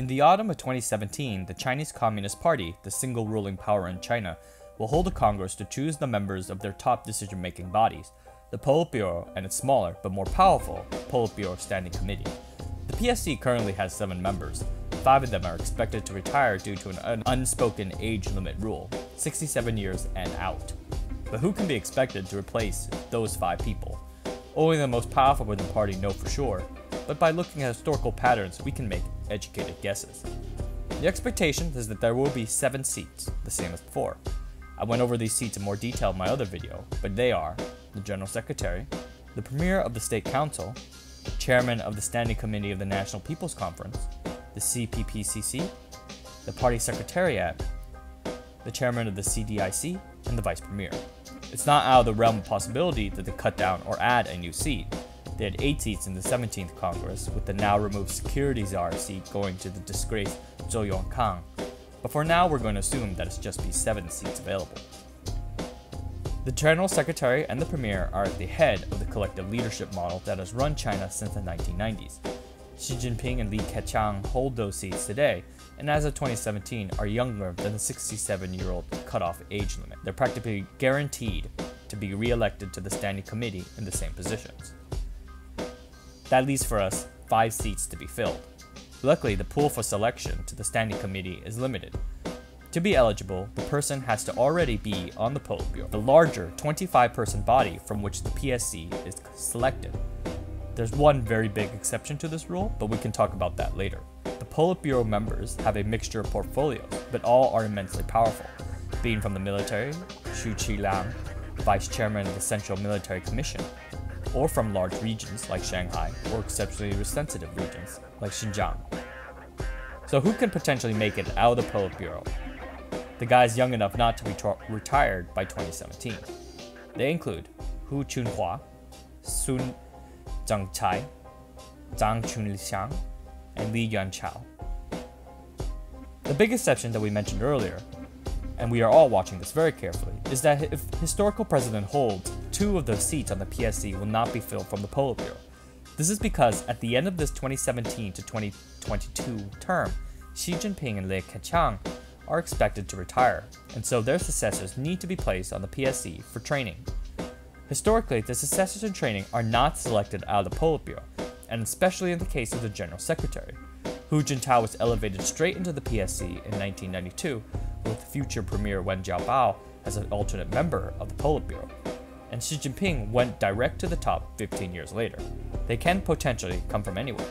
In the autumn of 2017, the Chinese Communist Party, the single ruling power in China, will hold a congress to choose the members of their top decision-making bodies, the Politburo and its smaller but more powerful Politburo Standing Committee. The PSC currently has 7 members. 5 of them are expected to retire due to an unspoken age limit rule, 67 years and out. But who can be expected to replace those 5 people? Only the most powerful within the party know for sure, but by looking at historical patterns we can make educated guesses. The expectation is that there will be 7 seats, the same as before. I went over these seats in more detail in my other video, but they are the General Secretary, the Premier of the State Council, the Chairman of the Standing Committee of the National People's Conference, the CPPCC, the Party Secretariat, the Chairman of the CDIC, and the Vice Premier. It's not out of the realm of possibility that they cut down or add a new seat. They had 8 seats in the 17th Congress, with the now-removed security czar seat going to the disgraced Zhou Yongkang. But for now, we're going to assume that it's just be 7 seats available. The General Secretary and the Premier are at the head of the collective leadership model that has run China since the 1990s. Xi Jinping and Li Keqiang hold those seats today, and as of 2017 are younger than the 67-year-old cutoff age limit. They're practically guaranteed to be re-elected to the Standing Committee in the same positions. That leaves for us 5 seats to be filled. Luckily, the pool for selection to the Standing Committee is limited. To be eligible, the person has to already be on the Politburo, the larger 25-person body from which the PSC is selected. There's one very big exception to this rule, but we can talk about that later. The Politburo members have a mixture of portfolios, but all are immensely powerful, being from the military, Xu Qilang, Vice Chairman of the Central Military Commission, or from large regions like Shanghai, or exceptionally sensitive regions like Xinjiang. So who can potentially make it out of the Politburo? The guys young enough not to be retired by 2017. They include Hu Chunhua, Sun Zhengcai, Zhang Chunxian, and Li Yuanchao. The big exception that we mentioned earlier, and we are all watching this very carefully, is that if historical precedent holds, 2 of those seats on the PSC will not be filled from the Politburo. This is because at the end of this 2017 to 2022 term, Xi Jinping and Li Keqiang are expected to retire, and so their successors need to be placed on the PSC for training. Historically, the successors in training are not selected out of the Politburo, and especially in the case of the General Secretary. Hu Jintao was elevated straight into the PSC in 1992, with future Premier Wen Jiabao as an alternate member of the Politburo, and Xi Jinping went direct to the top 15 years later. They can potentially come from anywhere.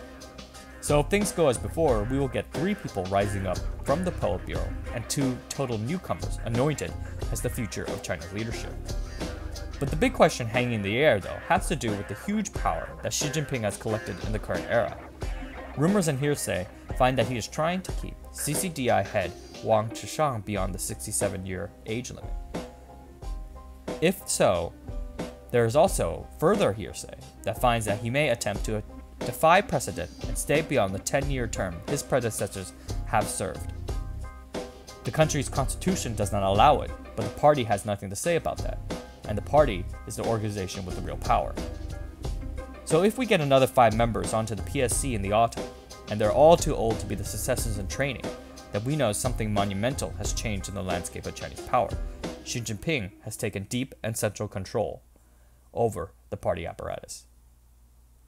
So if things go as before, we will get 3 people rising up from the Politburo and 2 total newcomers anointed as the future of China's leadership. But the big question hanging in the air, though, has to do with the huge power that Xi Jinping has collected in the current era. Rumors and hearsay find that he is trying to keep CCDI head Wang Qishan beyond the 67-year age limit. If so, there is also further hearsay that finds that he may attempt to defy precedent and stay beyond the 10-year term his predecessors have served. The country's constitution does not allow it, but the party has nothing to say about that, and the party is the organization with the real power. So if we get another 5 members onto the PSC in the autumn, and they're all too old to be the successors in training, then we know something monumental has changed in the landscape of Chinese power. Xi Jinping has taken deep and central control over the party apparatus.